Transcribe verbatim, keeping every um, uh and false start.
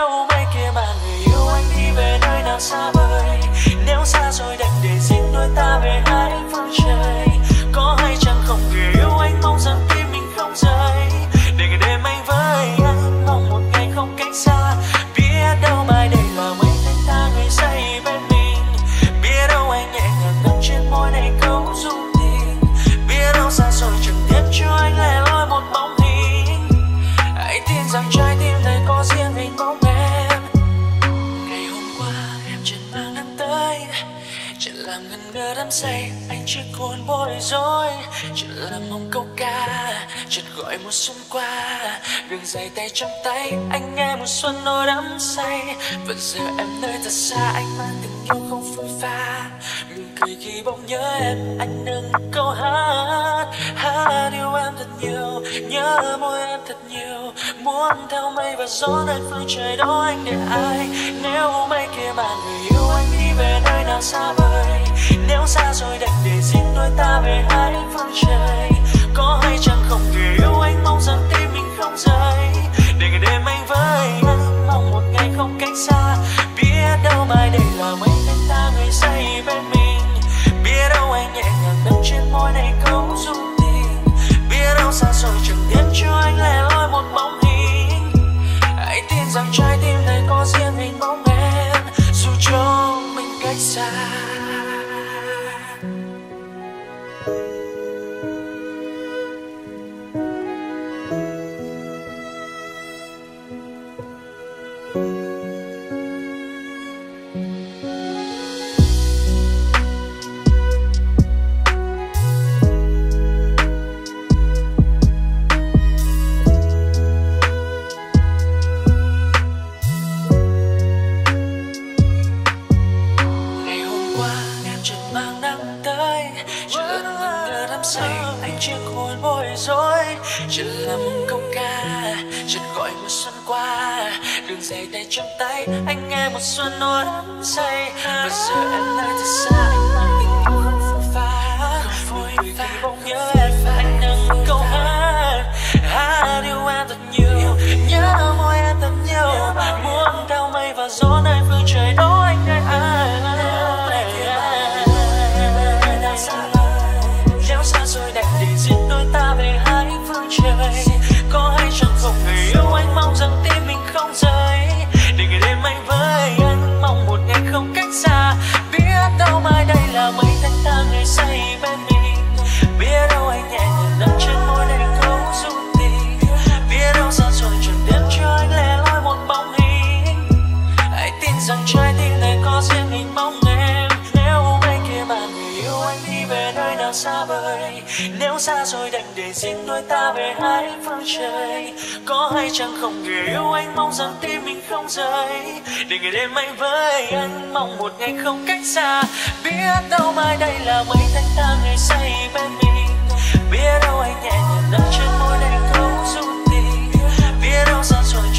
Nếu mây kia mà người yêu anh đi về nơi nào xa vời, nếu xa rồi đành để riêng đôi ta về hai phương trời. Có hay chẳng không người yêu anh mong rằng tim mình không rời, để ngày đêm anh với anh mong một ngày không cách xa. Biết đâu mai đây là mấy tháng ta người say bên mình, biết đâu anh nhẹ nhàng nắm trên môi này câu ru tình, biết đâu xa rồi chẳng tiếc cho anh lẻ loi một bóng hình. Hãy tin rằng trái tim này có riêng mình bóng em. Ngày hôm qua em chẳng mang nắng tới, chẳng làm ngần ngơ đắm say, anh chưa còn bối rối, chẳng làm mong câu ca, chẳng gọi mùa xuân qua, đường dài tay trong tay, anh nghe mùa xuân nỗi đắm say. Vẫn giờ em nơi thật xa, anh mang tình yêu không phôi pha, mỉm cười khi bỗng nhớ em, anh nâng câu hát, hát yêu em thật nhiều, nhớ môi em thật nhiều, muốn theo mây và gió nơi phương trời đó anh để ai? Nếu mây kia mà người yêu anh đi về nơi nào xa vời, nếu xa rồi đành để riêng đôi ta về hai phương trời. Có hay chẳng không người yêu anh mong rằng tim mình không rời, để ngày đêm anh với anh mong một ngày không cách xa. Biết đâu mai đây là mấy tháng ta người say bên mình, biết đâu anh nhẹ nhàng nắm trên môi này câu ru tình, biết đâu xa rồi chẳng tiếc cho anh lẻ loi một bóng hình. Hãy tin rằng trái tim này có riêng mình bóng em, dù cho mình cách xa. Trong tay anh nghe một xuân nỗi đắm say, và giờ em lại thật xa, anh mang tình yêu không phôi pha, vui khi bỗng nhớ em, anh nâng câu hát, hát yêu em thật nhiều, nhớ môi em thật nhiều, muốn theo mây và gió nơi phương trời đó anh đây ai? Nếu xa rồi đành để riêng đôi ta về hai phương trời, có hay chẳng không người yêu anh mong rằng tim mình không rời. Xa, biết đâu mai đây là mấy tháng ta người say bên mình, biết đâu anh nhẹ nhàng nắm trên môi này câu ru tình, biết đâu xa rồi chẳng tiếc cho anh lẻ loi một bóng hình. Hãy tin rằng trái tim này có riêng mình bóng em. Nếu mây kia mà người yêu anh đi về nơi nào xa vời, nếu xa rồi đành để riêng đôi ta về hai phương trời. Có hay chẳng không người yêu anh mong rằng tim mình không rời, để ngày đêm anh với anh mong một ngày không cách xa. Biết đâu mai đây là mấy tháng ta người say bên mình, biết đâu anh nhẹ nhàng nắm trên môi này câu ru tình, biết đâu xa rồi